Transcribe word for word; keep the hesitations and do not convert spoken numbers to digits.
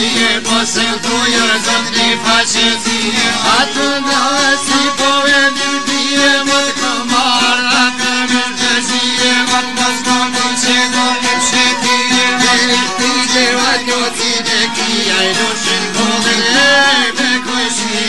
Diye basıyor zamni faşeti hatna sipoya diye matkamara kamerciye vatas konçe dolşeti diye vajotine ki ay roşen goley bekoşi